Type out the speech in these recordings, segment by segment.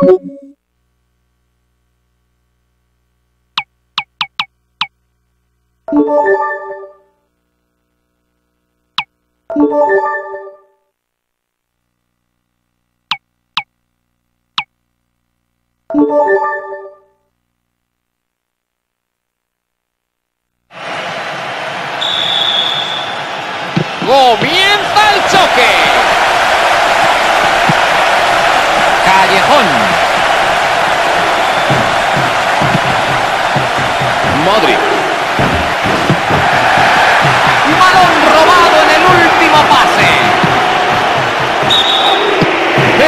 Comienza el choque. Callejón. Modric. Balón robado en el último pase.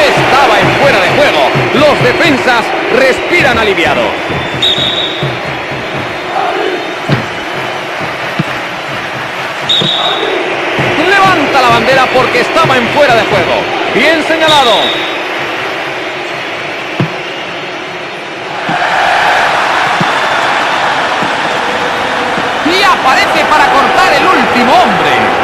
Estaba en fuera de juego. Los defensas respiran aliviados. La bandera porque estaba en fuera de juego. Bien señalado. Y aparece para cortar el último hombre.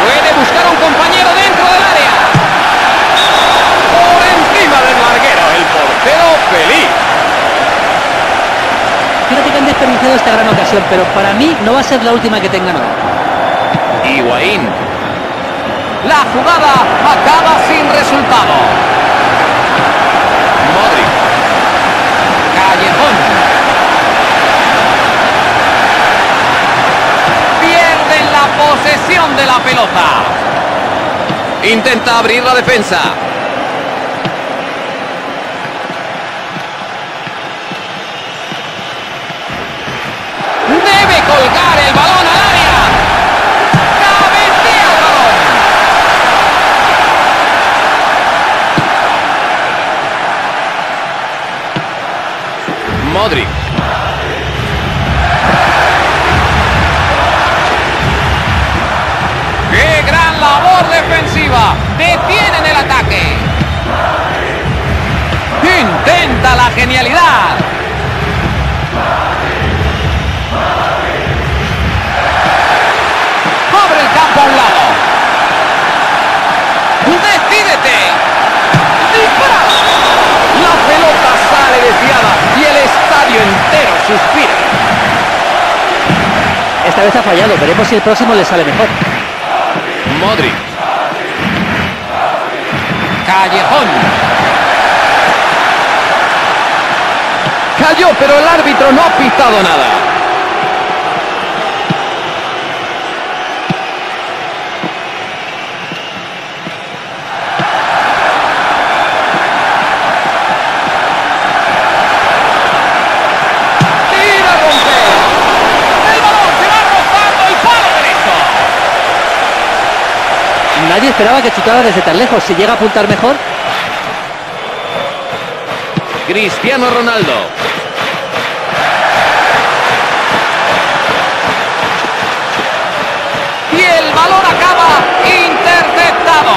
Puede buscar a un compañero dentro del área. Feliz. Fíjate que han desperdiciado esta gran ocasión, pero para mí no va a ser la última que tengan hoy. Higuaín. La jugada acaba sin resultado. Modric. Callejón. Pierden la posesión de la pelota. Intenta abrir la defensa. Modric. ¡Qué gran labor defensiva! Detienen el ataque. Intenta la genialidad. Abre el campo a un lado. ¡Decídete! ¡Dispara! La pelota sale desviada y el estadio entero suspira. Esta vez ha fallado, veremos si el próximo le sale mejor. Modric. Callejón. Cayó, pero el árbitro no ha pitado nada. Nadie esperaba que chutara desde tan lejos. Si llega a apuntar mejor. Cristiano Ronaldo. Y el balón acaba interceptado.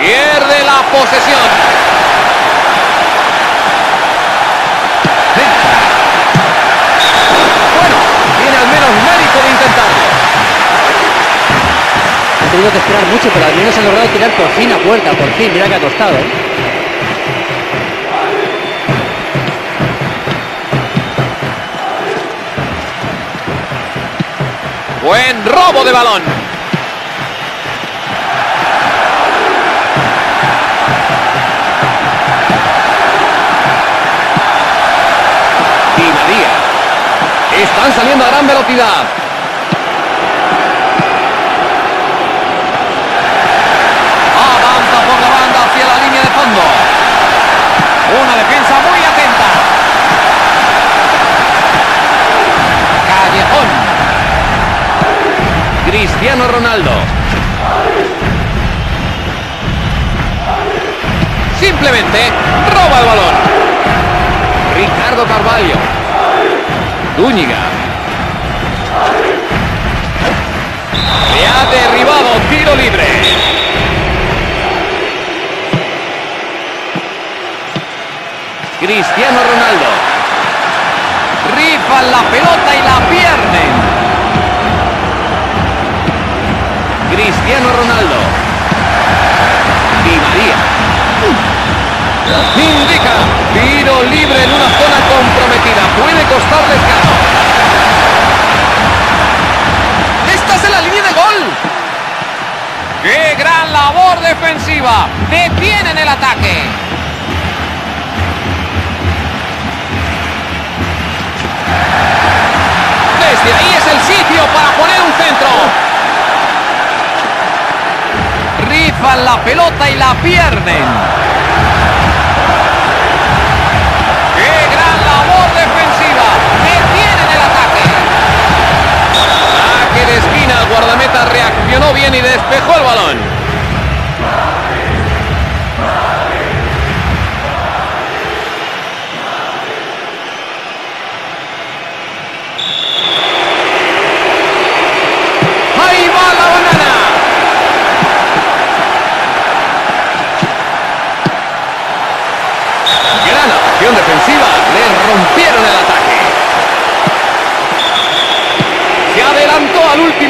Pierde la posesión. Bueno, tiene al menos mérito de intentarlo. Ha tenido que esperar mucho, pero al menos ha logrado tirar por fin a puerta, por fin. Mira que ha costado, ¿eh? Buen robo de balón. Di María. Están saliendo a gran velocidad. Una defensa muy atenta. Callejón. Cristiano Ronaldo. Simplemente roba el balón. Ricardo Carvalho. Duñiga. Le ha derribado, tiro libre. Cristiano Ronaldo. Agarran la pelota y la pierden. Cristiano Ronaldo. Di María. Indica. Tiro libre en una zona comprometida. Puede costarles caro. ¡Estás en la línea de gol! ¡Qué gran labor defensiva! ¡Detienen el ataque! Y ahí es el sitio para poner un centro. Rifan la pelota y la pierden. ¡Qué gran labor defensiva! ¡Detienen el ataque! Saque de esquina, el guardameta reaccionó bien y despejó el balón.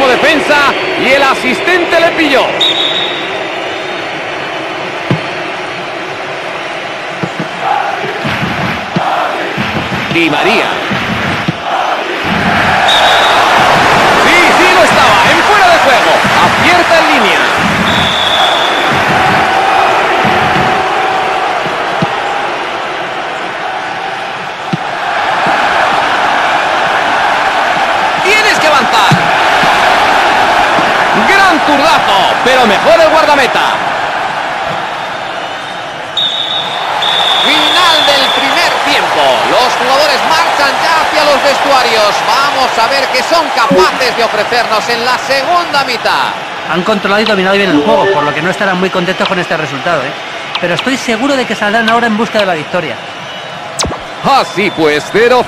Defensa y el asistente le pilló. Di María. Sí, lo estaba, en fuera de juego. Acierta en línea. Tienes que avanzar. Gran zurdazo, pero mejor el guardameta. Final del primer tiempo. Los jugadores marchan ya hacia los vestuarios. Vamos a ver qué son capaces de ofrecernos en la segunda mitad. Han controlado y dominado bien el juego, por lo que no estarán muy contentos con este resultado, ¿eh? Pero estoy seguro de que saldrán ahora en busca de la victoria. Así pues, 0-0.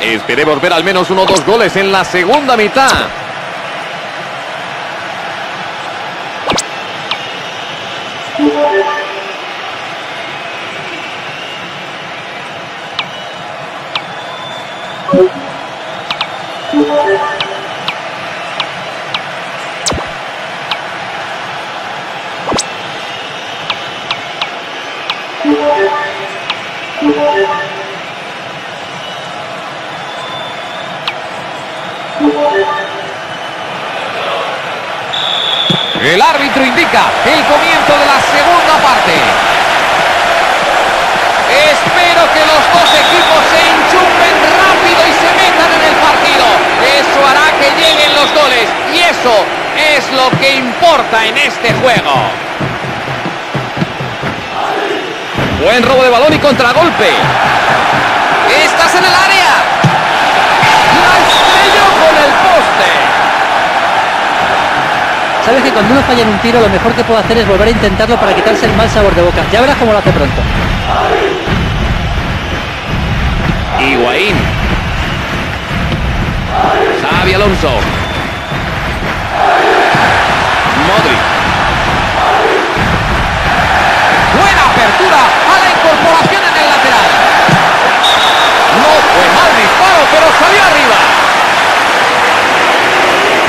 Esperemos ver al menos 1 o 2 goles en la segunda mitad. El árbitro indica el comienzo de la segunda parte. Espero que los dos equipos se enchufen rápido y se metan en el partido. Eso hará que lleguen los goles y eso es lo que importa en este juego. Buen robo de balón y contragolpe. Estás en el área. La estrelló con el poste. Sabes que cuando uno falla en un tiro, lo mejor que puedo hacer es volver a intentarlo para quitarse el mal sabor de boca. Ya verás cómo lo hace pronto. Higuaín. Xavi Alonso. Modric. Buena apertura a la incorporación en el lateral. No fue mal disparo, pero salió arriba.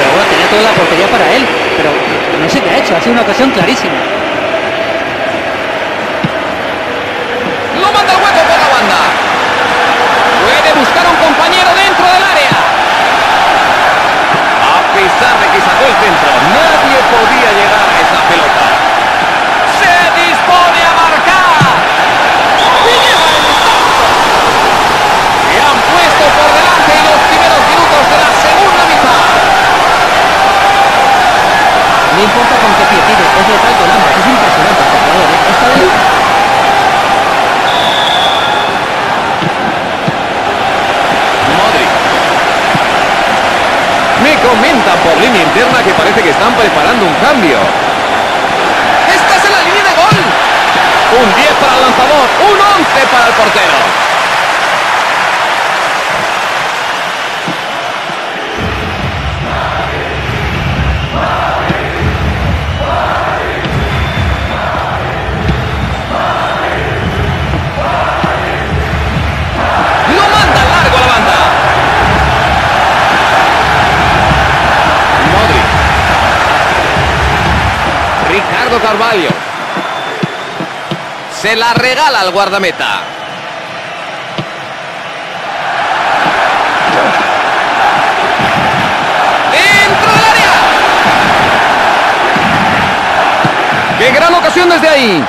Bueno, tenía toda la portería para él, pero no sé qué ha hecho, ha sido una ocasión clarísima. Lo manda el hueco por la banda. Puede buscar a un compañero dentro del área. A pesar de que sacó el centro, nadie podía llegar a esa pelota. Se dispone a marcar. Y lleva el disparo. Se han puesto por delante en los primeros minutos de la segunda mitad. No importa con qué pie tire, es letal con ambas. Es impresionante este jugador, ¿eh? Esta vez... Modric. Me comentan por línea interna que parece que están preparando un cambio. ¡Esta es la línea de gol! Un 10 para el lanzador, un 11 para el portero. Se la regala al guardameta. ¡Dentro del área! ¡Qué gran ocasión desde ahí!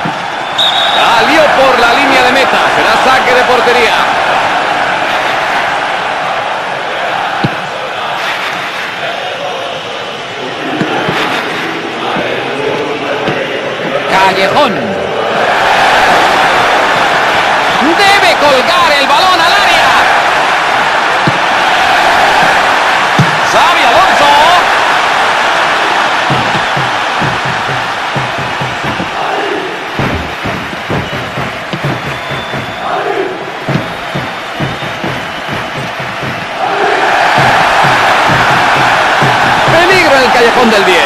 Salió por la línea de meta. Será saque de portería. Callejón. Debe colgar el balón al área. Xavi Alonso. Peligro en el callejón del 10.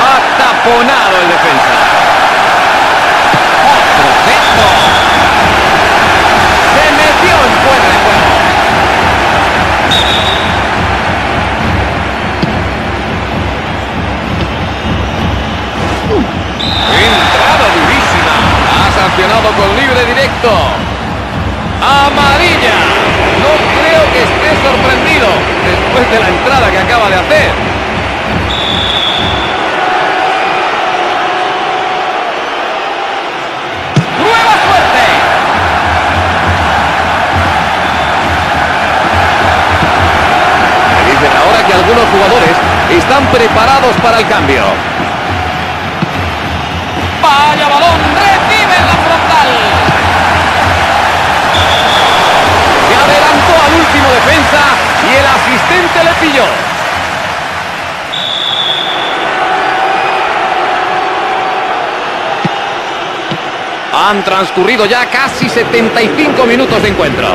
Ha taponado el defensa. Con libre directo. Amarilla. No creo que esté sorprendido después de la entrada que acaba de hacer. ¡Nueva suerte! Me dicen ahora que algunos jugadores están preparados para el cambio. ¡Vaya balón! ¡Recibe la frontal! Se adelantó al último defensa y el asistente le pilló. Han transcurrido ya casi 75 minutos de encuentro.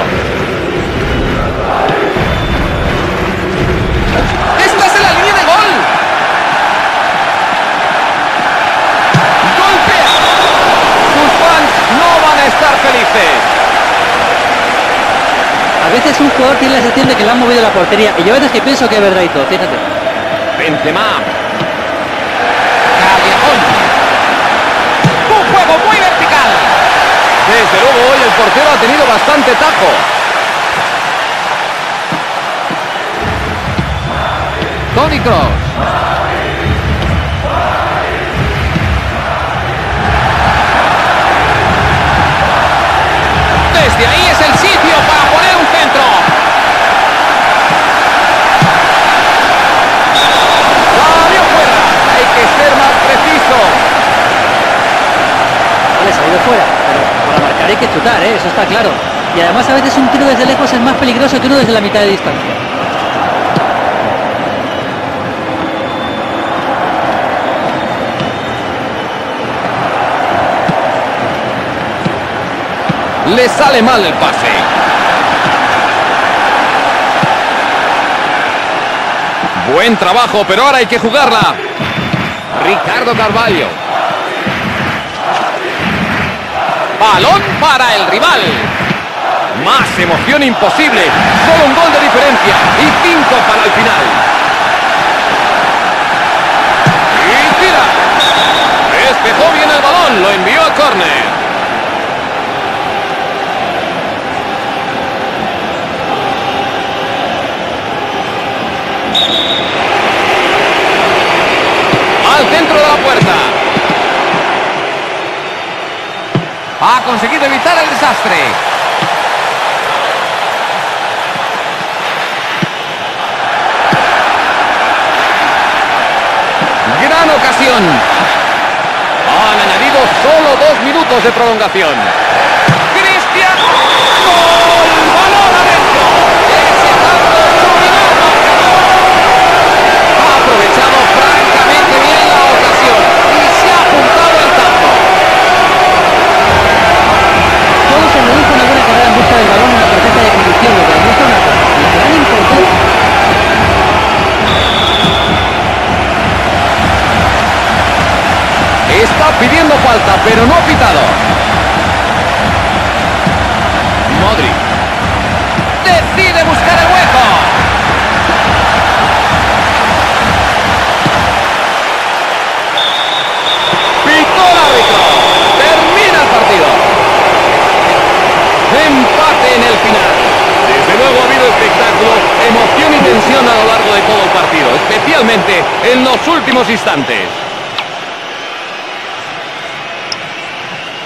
A veces un jugador tiene la sensación de que le han movido la portería, y yo a veces que pienso que es verdad y todo, fíjate. Benzema. Carriacón. Un juego muy vertical. Desde luego hoy el portero ha tenido bastante tajo. Toni Kroos. Desde ahí es el sitio para poner un centro. Salió fuera. Hay que ser más preciso. Vale, salió fuera. Pero para marcar hay que chutar, eso está claro. Y además a veces un tiro desde lejos es más peligroso que uno desde la mitad de distancia. Le sale mal el pase. Buen trabajo, pero ahora hay que jugarla. Ricardo Carvalho. Balón para el rival. Más emoción imposible. Solo un gol de diferencia y 5 para el final. Y tira. Despejó bien el balón. Lo envió a córner. Ha conseguido evitar el desastre. Gran ocasión. Han añadido solo 2 minutos de prolongación. Cristiano. ¡Gol! ¡Balón adentro! Ese tanto iluminado. Ha aprovechado francamente bien la ocasión y se ha apuntado el tanto. En busca del balón, una perfecta definición, lo que demuestra una cosa, la gran importancia. Está pidiendo falta, pero no ha pitado. tensión a lo largo de todo el partido, especialmente en los últimos instantes.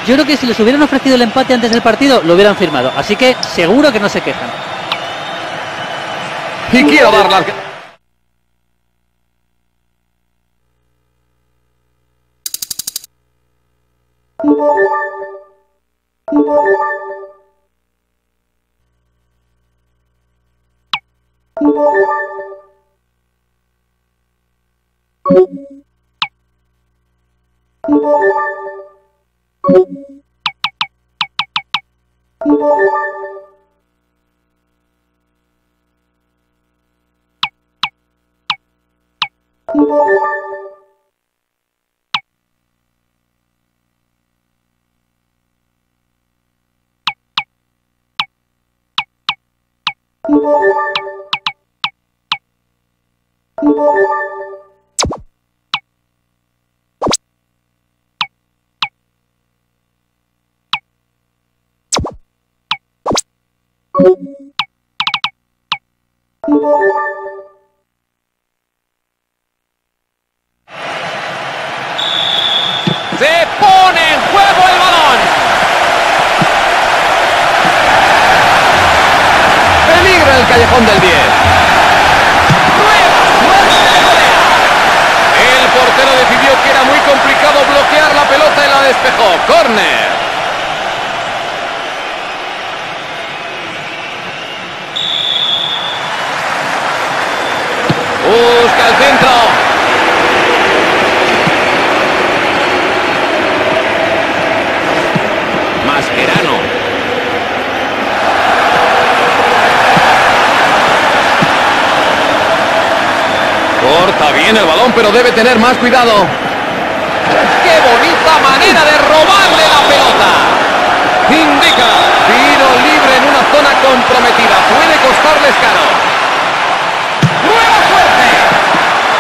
Yo creo que si les hubieran ofrecido el empate antes del partido, lo hubieran firmado. Así que seguro que no se quejan. Y quiero dar las... Callejón del 10. El portero decidió que era muy complicado bloquear la pelota y la despejó. Corner. Busca el centro. Mascherano. Corta bien el balón, pero debe tener más cuidado. ¡Qué bonita manera de robarle la pelota! Indica, tiro libre en una zona comprometida. Puede costarles caro. ¡Nueva fuerte!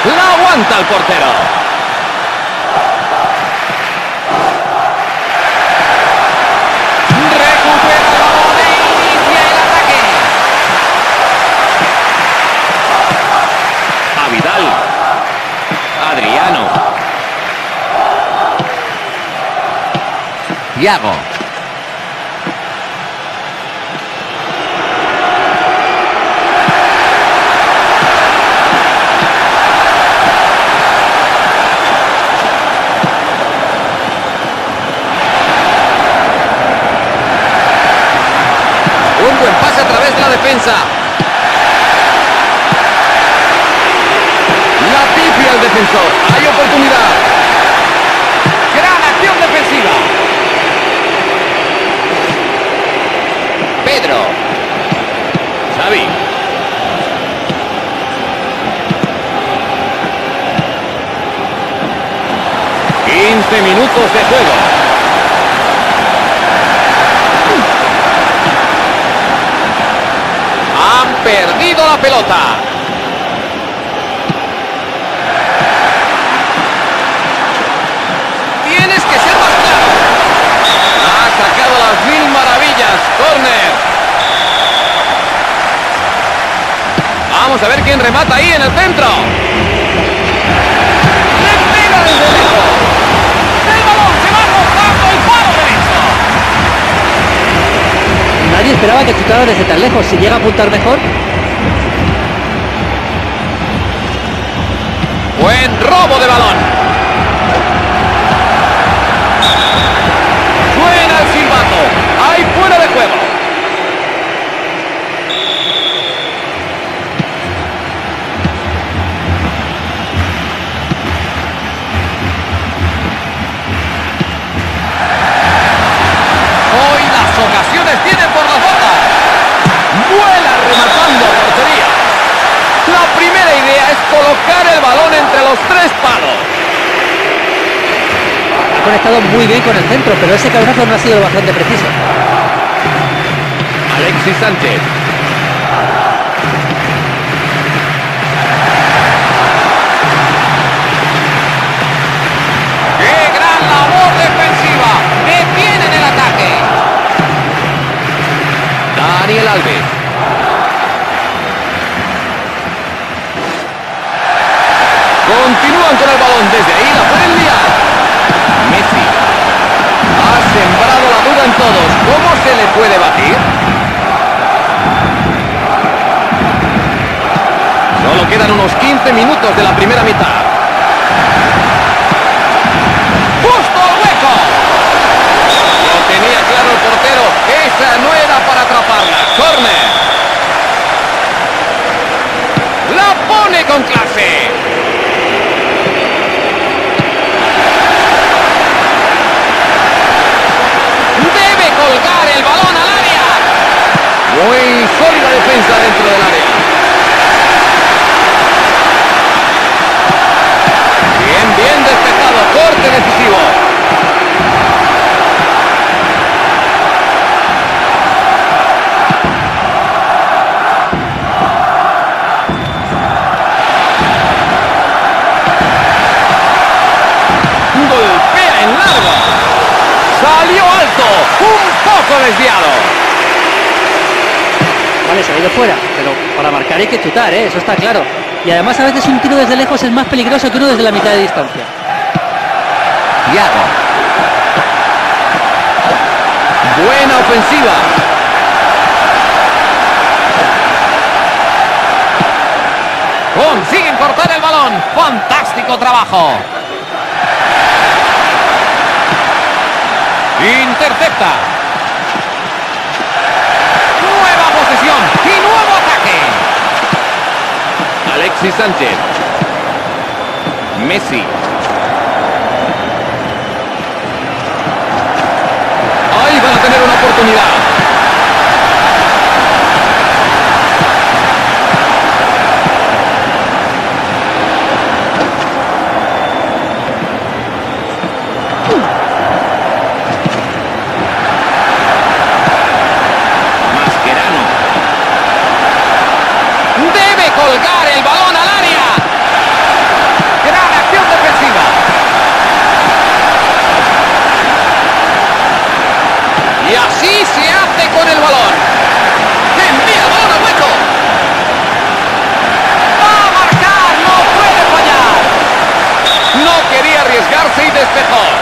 La aguanta el portero. Recupera el balón e inicia el ataque. Abidal. Adriano. Thiago. Un buen pase a través de la defensa. Al defensor, hay oportunidad. Gran acción defensiva. Pedro. Xavi. Quince minutos de juego. Han perdido la pelota. Vamos a ver quién remata ahí en el centro. ¡Le pega desde lejos! ¡El balón se va cortando el palo derecho! Nadie esperaba que chutara desde tan lejos. Si llega a apuntar mejor. Buen robo de balón. Suena el silbato. Hay fuera de juego. Colocar el balón entre los tres palos. Ha conectado muy bien con el centro, pero ese cabezazo no ha sido bastante preciso. Alexis Sánchez. ¡Qué gran labor defensiva! ¡Detienen el ataque! Daniel Alves. minutos de la primera mitad. ¡Justo al hueco! Lo tenía claro el portero. Esa no era para atraparla. Corner. La pone con clase. Debe colgar el balón al área. Muy sólida defensa dentro del área. Bien despejado, corte decisivo. Golpea en largo. Salió alto, un poco desviado. Vale, se ha ido fuera, pero para marcar hay que chutar, eso está claro. Y además a veces un tiro desde lejos es más peligroso que uno desde la mitad de distancia. Thiago. Buena ofensiva. Consiguen cortar el balón. Fantástico trabajo. Intercepta. Nueva posesión y nuevo ataque. Alexis Sánchez. Messi. Ahí van a tener una oportunidad.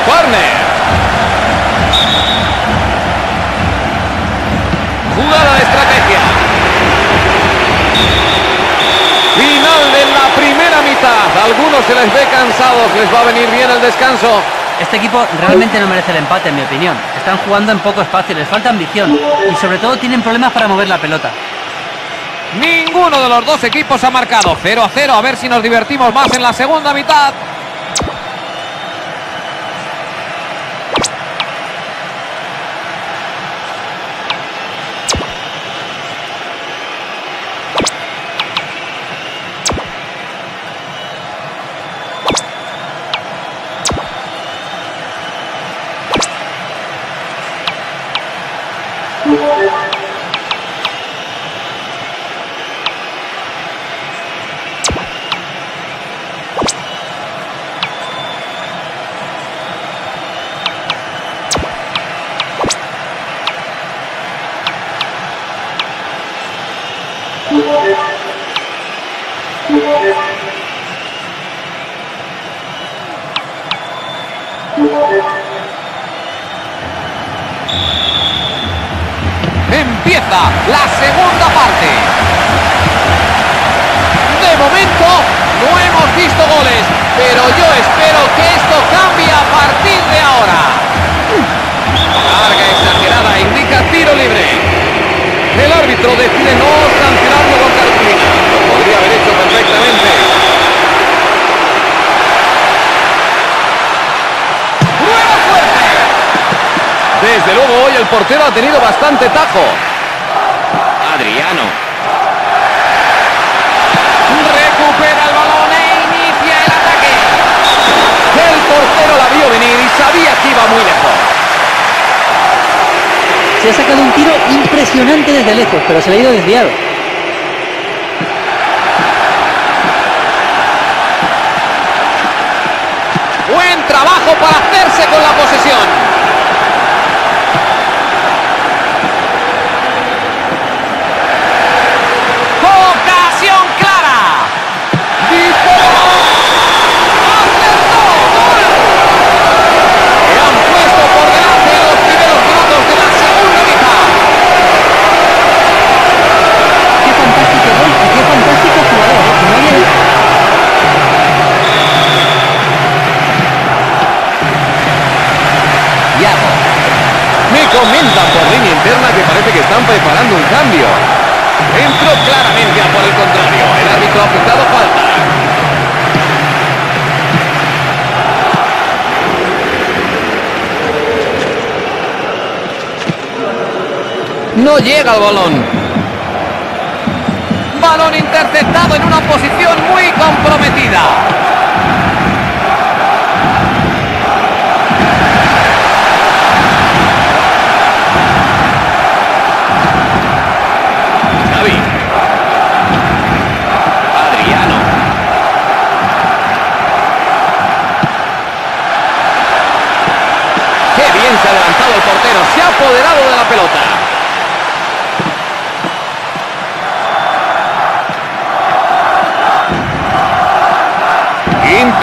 Warner. Jugada de estrategia. Final de la primera mitad. Algunos se les ve cansados. Les va a venir bien el descanso. Este equipo realmente no merece el empate, en mi opinión. Están jugando en poco espacio. Les falta ambición. Y sobre todo tienen problemas para mover la pelota. Ninguno de los dos equipos ha marcado. 0-0. A ver si nos divertimos más en la segunda mitad. Empieza la segunda parte. De momento no hemos visto goles, pero yo espero que esto cambie a partir de ahora. Larga exagerada indica tiro libre. El árbitro decide no sancionarlo con cartulina. Lo podría haber hecho perfectamente. ¡Prueba fuerte! Desde luego hoy el portero ha tenido bastante tajo. Adriano. Recupera el balón e inicia el ataque. El portero la vio venir y sabía que iba muy lejos. Se ha sacado un tiro impresionante desde lejos, pero se le ha ido desviado. Buen trabajo para hacerse con la posesión. preparando un cambio. Entró claramente a por el contrario. El árbitro ha pitado falta. No llega el balón. Balón interceptado en una posición muy comprometida. Xavi. Adriano. Qué bien se ha adelantado el portero. Se ha apoderado de la pelota.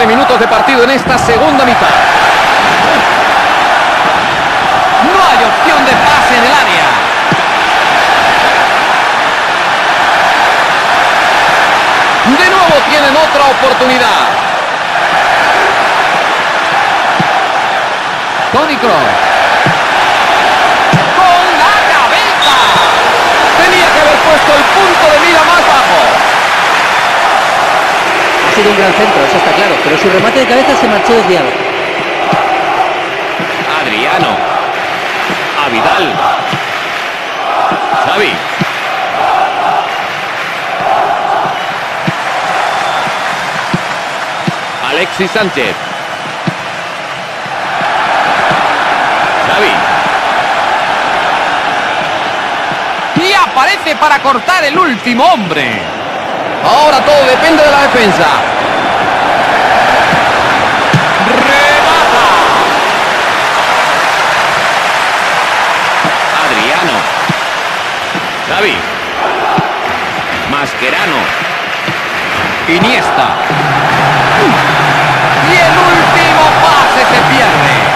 Minutos de partido en esta segunda mitad. No hay opción de pase en el área. De nuevo tienen otra oportunidad. Toni Kroos. Con la cabeza. Tenía que haber puesto el punto de mira más bajo. Ha sido un gran centro, eso está claro, pero su remate de cabeza se marchó desviado. Adriano. Abidal. Xavi. Alexis Sánchez. Xavi. Y aparece para cortar el último hombre. Ahora todo depende de la defensa. ¡Remata! Adriano. Xavi. Mascherano. Iniesta. Y el último pase se pierde.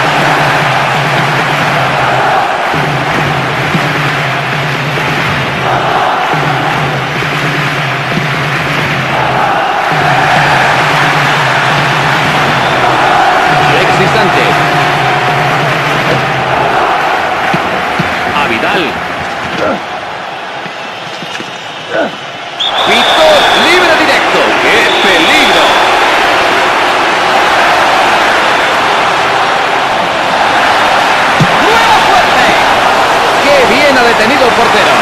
Abidal. Pito libre directo. ¡Qué peligro! ¡Nueva fuerte! ¡Qué bien ha detenido el portero!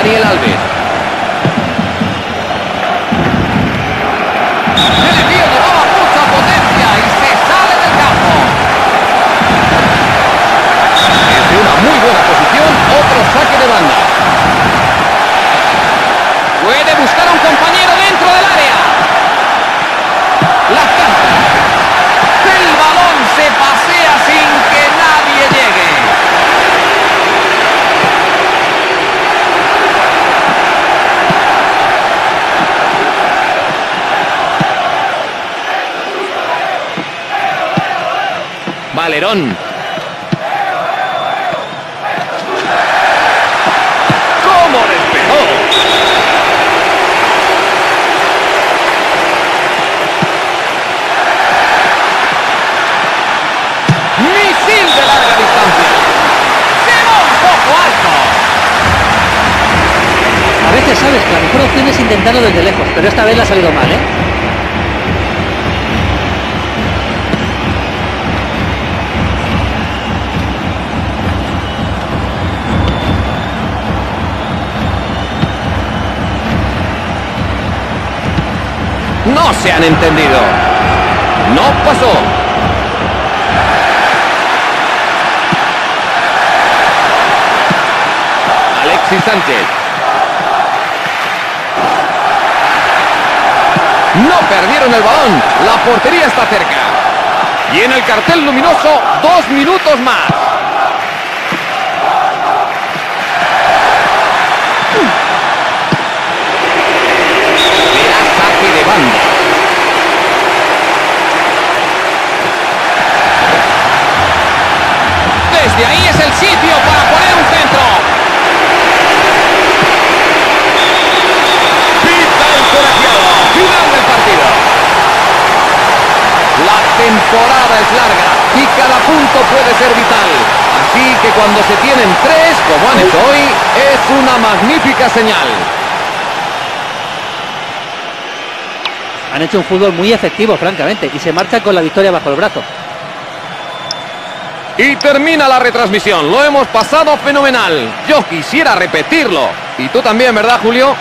Daniel Alves. El envío llevaba mucha potencia y se sale del campo. Desde una muy buena posición, otro saque de banda. Puede buscar a un compañero dentro del área. La canta. El balón se pasea sin que nadie llegue. Valerón. ¡Cómo le pegó! ¡Misil de larga distancia! ¡Se va un poco alto! A veces sabes que la mejor opción es intentarlo desde lejos, pero esta vez la ha salido mal, ¿eh? No se han entendido. No pasó. Alexis Sánchez. No perdieron el balón. La portería está cerca. Y en el cartel luminoso, 2 minutos más. Desde ahí es el sitio para poner un centro. temporada es larga y cada punto puede ser vital. Así que cuando se tienen tres, como han hecho hoy, es una magnífica señal. Han hecho un fútbol muy efectivo, francamente, y se marchan con la victoria bajo el brazo. Y termina la retransmisión. Lo hemos pasado fenomenal. Yo quisiera repetirlo. Y tú también, ¿verdad, Julio?